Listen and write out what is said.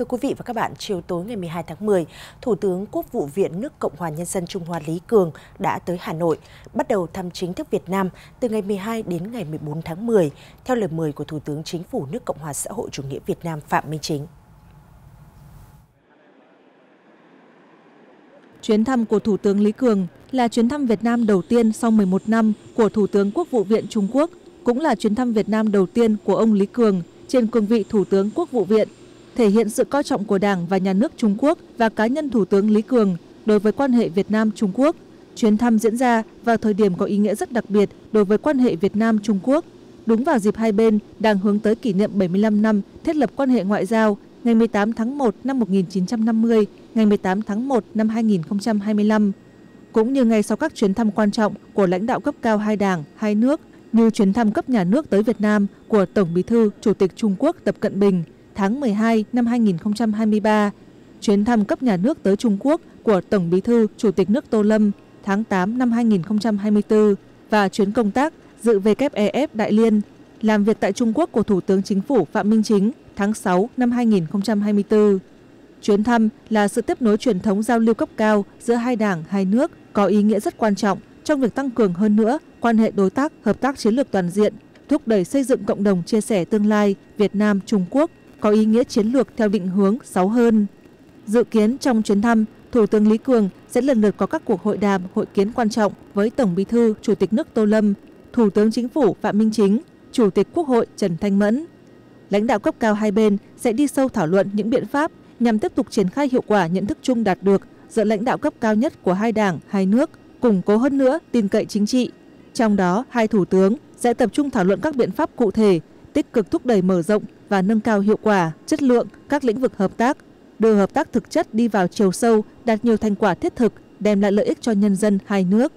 Thưa quý vị và các bạn, chiều tối ngày 12 tháng 10, Thủ tướng Quốc vụ Viện nước Cộng hòa Nhân dân Trung Hoa Lý Cường đã tới Hà Nội, bắt đầu thăm chính thức Việt Nam từ ngày 12 đến ngày 14 tháng 10, theo lời mời của Thủ tướng Chính phủ nước Cộng hòa xã hội chủ nghĩa Việt Nam Phạm Minh Chính. Chuyến thăm của Thủ tướng Lý Cường là chuyến thăm Việt Nam đầu tiên sau 11 năm của Thủ tướng Quốc vụ Viện Trung Quốc, cũng là chuyến thăm Việt Nam đầu tiên của ông Lý Cường trên cương vị Thủ tướng Quốc vụ Viện, thể hiện sự coi trọng của Đảng và Nhà nước Trung Quốc và cá nhân Thủ tướng Lý Cường đối với quan hệ Việt Nam-Trung Quốc. Chuyến thăm diễn ra vào thời điểm có ý nghĩa rất đặc biệt đối với quan hệ Việt Nam-Trung Quốc, đúng vào dịp hai bên đang hướng tới kỷ niệm 75 năm thiết lập quan hệ ngoại giao ngày 18 tháng 1 năm 1950, ngày 18 tháng 1 năm 2025. Cũng như ngay sau các chuyến thăm quan trọng của lãnh đạo cấp cao hai đảng, hai nước, như chuyến thăm cấp nhà nước tới Việt Nam của Tổng Bí thư Chủ tịch Trung Quốc Tập Cận Bình tháng 12 năm 2023, chuyến thăm cấp nhà nước tới Trung Quốc của Tổng Bí thư Chủ tịch nước Tô Lâm tháng 8 năm 2024 và chuyến công tác dự VEF Đại Liên, làm việc tại Trung Quốc của Thủ tướng Chính phủ Phạm Minh Chính tháng 6 năm 2024. Chuyến thăm là sự tiếp nối truyền thống giao lưu cấp cao giữa hai đảng, hai nước, có ý nghĩa rất quan trọng trong việc tăng cường hơn nữa quan hệ đối tác, hợp tác chiến lược toàn diện, thúc đẩy xây dựng cộng đồng chia sẻ tương lai Việt Nam-Trung Quốc, có ý nghĩa chiến lược theo định hướng sáu hơn. Dự kiến trong chuyến thăm, Thủ tướng Lý Cường sẽ lần lượt có các cuộc hội đàm, hội kiến quan trọng với Tổng Bí thư Chủ tịch nước Tô Lâm, Thủ tướng Chính phủ Phạm Minh Chính, Chủ tịch Quốc hội Trần Thanh Mẫn. Lãnh đạo cấp cao hai bên sẽ đi sâu thảo luận những biện pháp nhằm tiếp tục triển khai hiệu quả nhận thức chung đạt được giữa lãnh đạo cấp cao nhất của hai đảng, hai nước, củng cố hơn nữa tin cậy chính trị. Trong đó, hai thủ tướng sẽ tập trung thảo luận các biện pháp cụ thể, tích cực thúc đẩy mở rộng và nâng cao hiệu quả, chất lượng các lĩnh vực hợp tác, đưa hợp tác thực chất đi vào chiều sâu, đạt nhiều thành quả thiết thực, đem lại lợi ích cho nhân dân hai nước.